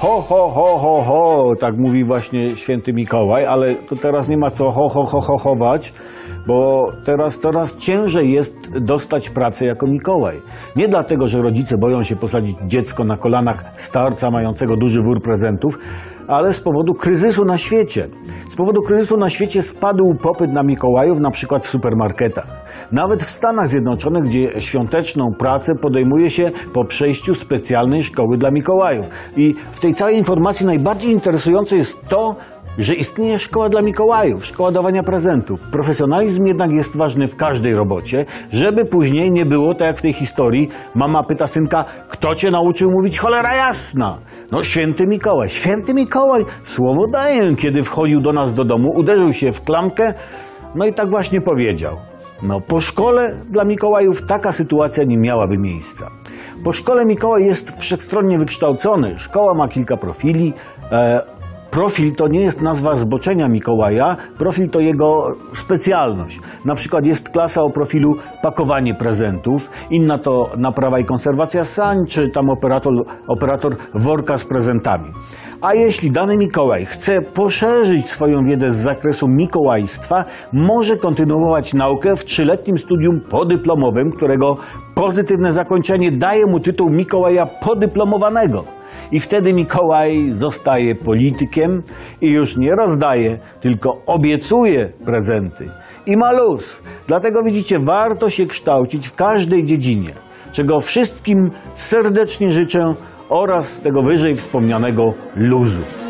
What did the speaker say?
ho, ho, ho, ho, ho, tak mówi właśnie święty Mikołaj, ale to teraz nie ma co ho, ho, ho, ho, chować, bo teraz coraz ciężej jest dostać pracę jako Mikołaj. Nie dlatego, że rodzice boją się posadzić dziecko na kolanach starca mającego duży wór prezentów, ale z powodu kryzysu na świecie. Z powodu kryzysu na świecie spadł popyt na Mikołajów, na przykład w supermarketach. Nawet w Stanach Zjednoczonych, gdzie świąteczną pracę podejmuje się po przejściu specjalnej szkoły dla Mikołajów. I w tej całej informacji najbardziej interesujące jest to, że istnieje szkoła dla Mikołajów, szkoła dawania prezentów. Profesjonalizm jednak jest ważny w każdej robocie, żeby później nie było tak jak w tej historii. Mama pyta synka, kto cię nauczył mówić cholera jasna? No święty Mikołaj. Święty Mikołaj, słowo daję, kiedy wchodził do nas do domu, uderzył się w klamkę, no i tak właśnie powiedział. No po szkole dla Mikołajów taka sytuacja nie miałaby miejsca. Po szkole Mikołaj jest wszechstronnie wykształcony. Szkoła ma kilka profili. Profil to nie jest nazwa zboczenia Mikołaja, profil to jego specjalność. Na przykład jest klasa o profilu pakowanie prezentów, inna to naprawa i konserwacja sań, czy tam operator worka z prezentami. A jeśli dany Mikołaj chce poszerzyć swoją wiedzę z zakresu mikołajstwa, może kontynuować naukę w 3-letnim studium podyplomowym, którego pozytywne zakończenie daje mu tytuł Mikołaja podyplomowanego. I wtedy Mikołaj zostaje politykiem i już nie rozdaje, tylko obiecuje prezenty. I ma luz. Dlatego widzicie, warto się kształcić w każdej dziedzinie, czego wszystkim serdecznie życzę oraz tego wyżej wspomnianego luzu.